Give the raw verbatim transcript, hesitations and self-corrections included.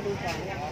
everybody's on.